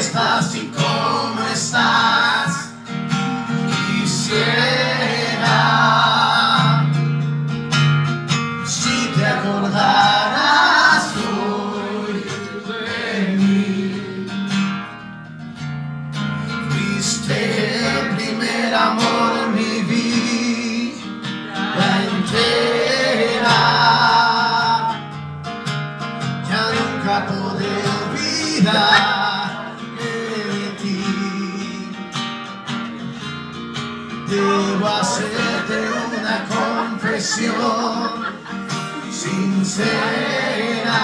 estás y cómo estás. Quisiera si te acordaras hoy de mí. Fuiste el primer amor en mi vida entera. Ya nunca podré olvidar. Debo hacerte una confesión sincera.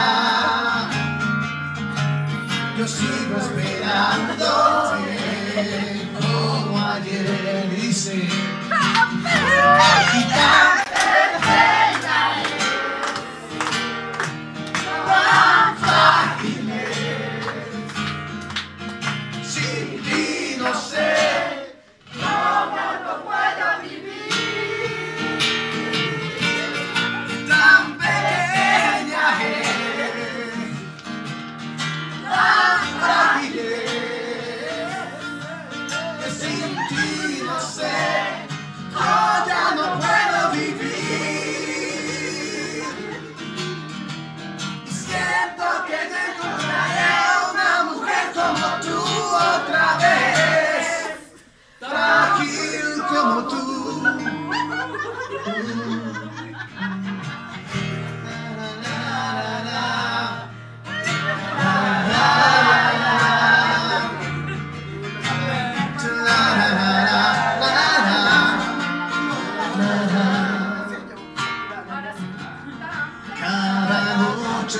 Yo sigo esperándote como ayer hice.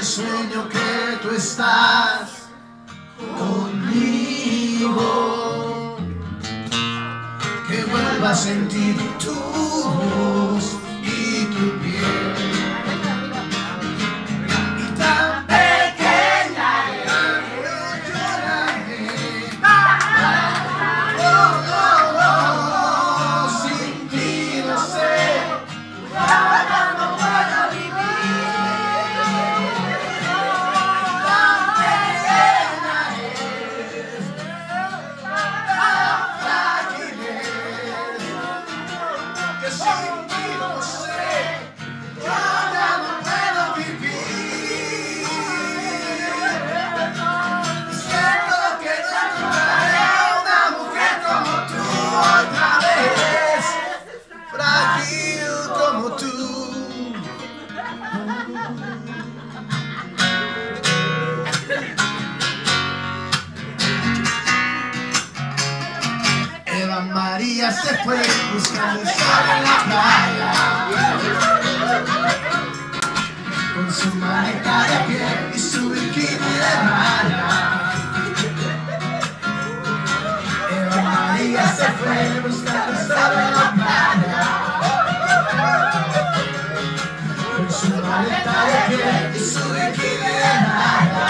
Sueño que tú estás conmigo, que vuelva a sentir tu voz y tu piel. Y tan pequeña eres, lloraré. Oh, oh, oh, sin ti no sé, ahora no puedo vivir. Eva María se fue buscando el sol en la playa, con su maleta de piel y su bikini de malla. Eva María se fue buscando el sol en la playa, con su maleta de piel y su bikini de malla.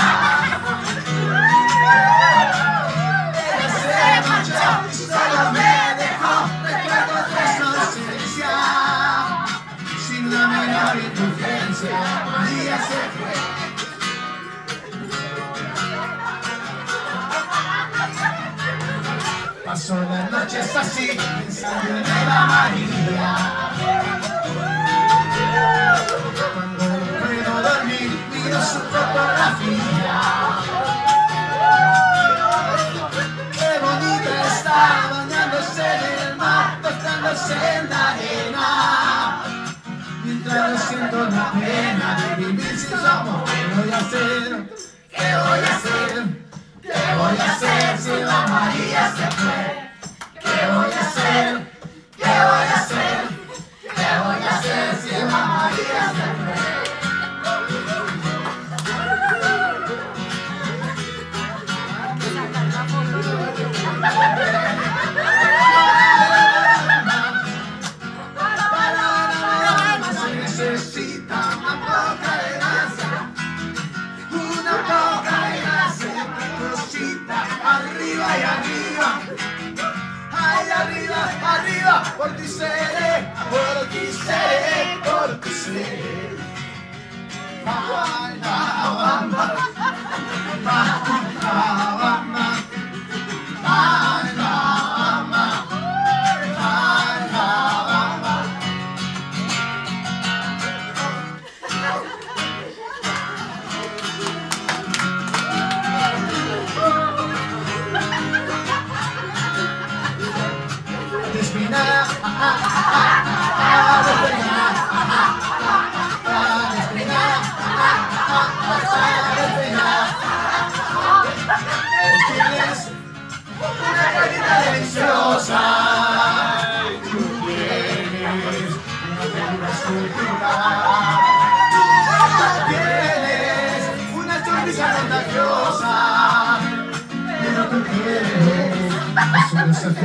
María se fue. Pasó las noches así pensando en Eva María. Cuando no pudo dormir miro su fotografía. Qué bonita está, bañándose en el mar, tostándose en la arena. Mientras no siento la pena de vivir sin su amor. ¿Qué voy a hacer? ¿Qué voy a hacer? ¿Qué voy a hacer si Eva María se fue? ¿Qué voy a hacer? ¿Qué voy a hacer? ¿Qué voy a hacer si Eva María se arriba, por ti seré, va, va, va, va, va, va, va, va. Tienes una carita deliciosa, tú tienes una figura escultural, tienes una sonrisa contagiosa, pero tú tienes la sonrisa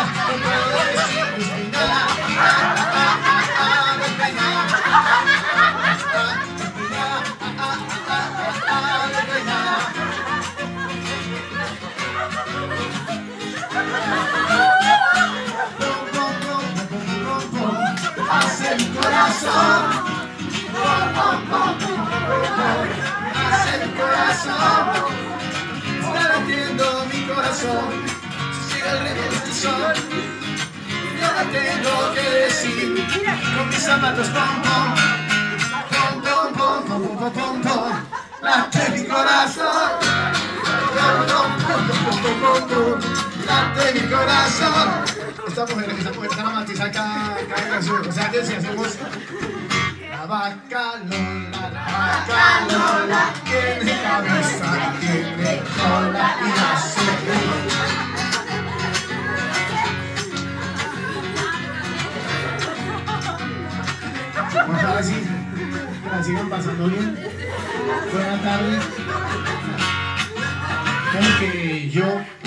puedo decir, despeinada, despeinada, hace mi corazón, hace mi corazón, está latiendo mi corazón. Y ahora tengo que decir con mis zapatos pom pom pom pom pom pom pom, late mi corazón, pom pom pom pom, late mi corazón. Esta mujer está romantizada acá en sur. O sea, que si hacemos la vaca Lola, la vaca Lola tiene cabeza, tiene cola y hace. Vamos a ver si la sigan pasando bien. Buenas tardes. Creo que yo